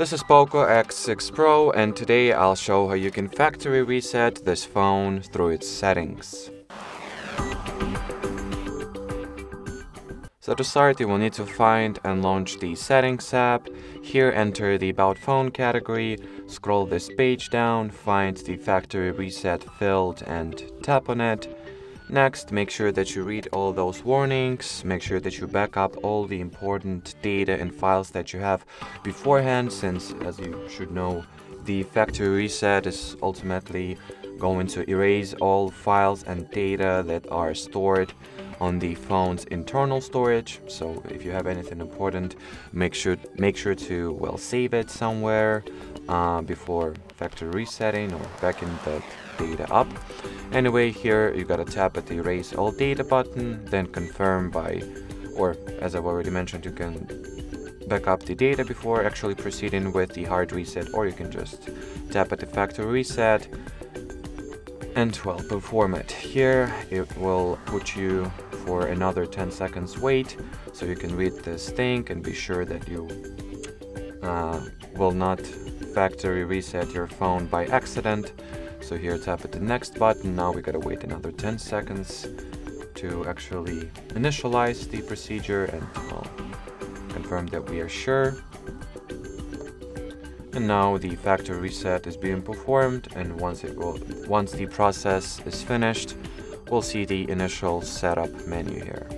This is POCO X6 Pro, and today I'll show how you can factory reset this phone through its settings. So to start, you will need to find and launch the Settings app. Here enter the About Phone category, scroll this page down, find the Factory Reset field and tap on it. Next, make sure that you read all those warnings, make sure that you back up all the important data and files that you have beforehand, since, as you should know, the factory reset is ultimately going to erase all files and data that are stored on the phone's internal storage. So if you have anything important, make sure to save it somewhere before factory resetting or backing the data up. Anyway, here you gotta tap at the erase all data button, then confirm by, or as I've already mentioned, you can back up the data before actually proceeding with the hard reset, or you can just tap at the factory reset and perform it. Here it will put you for another 10 seconds wait, so you can read this thing and be sure that you will not factory reset your phone by accident. So here, tap at the next button. Now we gotta wait another 10 seconds to actually initialize the procedure, and we'll confirm that we are sure. And now the factory reset is being performed, and once the process is finished, we'll see the initial setup menu here.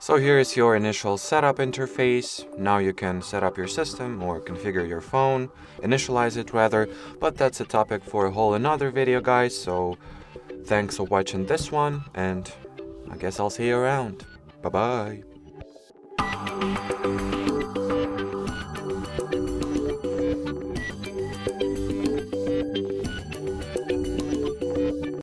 So here is your initial setup interface. Now you can set up your system or configure your phone, initialize it rather, but that's a topic for a whole another video, guys. So thanks for watching this one, and I guess I'll see you around. Bye bye.